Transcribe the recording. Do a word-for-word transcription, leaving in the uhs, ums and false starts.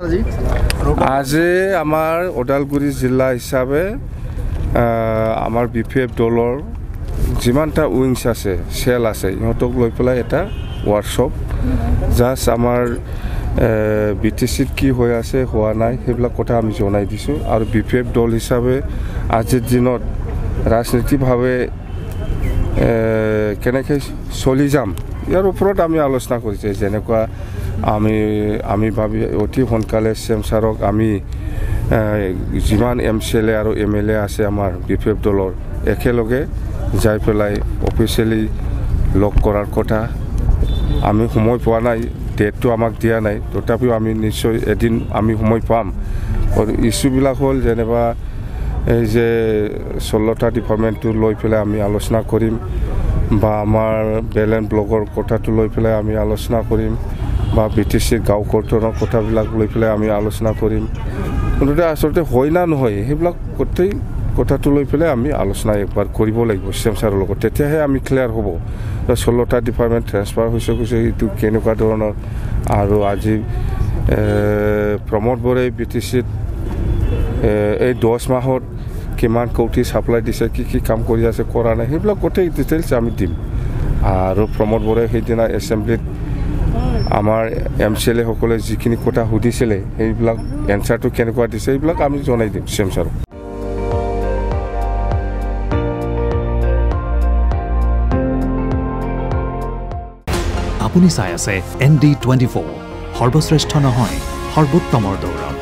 आज आमार उदालगुरी जिल्ला हिसाबे आमार बीपीएफ दलर जिमानटा उइंग्स आछे सेल आछे इहतक लय पेलाय एटा वार्कशप जास्ट आमार बीटीसी की होय आछे होआ नाय हेब्ला कथा आमि जनाय दिसु आरो बीपीएफ दल हिसाबे आजिर दिनत राजनीति भावे केनेके सलि जाम यार उपरत आमि आलोचना करिछे जेनेका आमी आमी भाबी अति सोनकाले सेम सारक आमी जिमान एम सी एल ए और एम एल ए आसे आमार बीपीएफ दलर एकेलगे जाय पेलाय अफिसियेलि लक करार कथा आमी समय पा नाय डेटटो आमाक दिया नाय तथापिओ आमी निश्चय एदिन आमी समय पाम और इस्युबिलाक हल जेनेबा এই যে ষোল্লটা ডিপার্টমেন্টটো লৈ পেলাই আমি আলোচনা কৰিম বা আমাৰ বেলেন ব্লগৰ কথাটো লৈ পেলাই আমি আলোচনা কৰিম বা বিটিসি গাঁও কৰ্তনৰ কথাবিলাক লৈ পেলাই আমি আলোচনা কৰিম কোনটো আচলতে হয় না নহয় সেইবিলাক গোটেই কথাটো লৈ পেলাই আমি আলোচনা একবাৰ কৰিব লাগিব সিএম ছাৰৰ লগত তেতিয়াহে আমি ক্লিয়াৰ হ'ব ষোল্লটা ডিপাৰ্টমেন্ট ট্ৰান্সফাৰ হৈছে কৈছে এইটো কেনেকুৱা ধৰণৰ আৰু আজি প্ৰমোদ বৰে বিটিসি এই দশ মাহত কিমান কোটি সাপ্লাই দিছে কি কি কাম কৰি আছে কৰা নাই সেইবিলাক গোটেই ডিটেইলছ আমি দিম আৰু প্ৰমোদ বৰাই সেইদিনা এছেম্বলিত আমাৰ এম চি এল এ সকলে যিখিনি কথা সুধিছিলে সেইবিলাক এনচাৰটো কেনেকুৱা দিছে এইবিলাক আমি জনাই দিম চি এম ছাৰক। আপুনি চাই আছে এন ডি টুৱেণ্টি ফ'ৰ সৰ্বশ্ৰেষ্ঠ নহয় সৰ্বোত্তমৰ দৌৰত।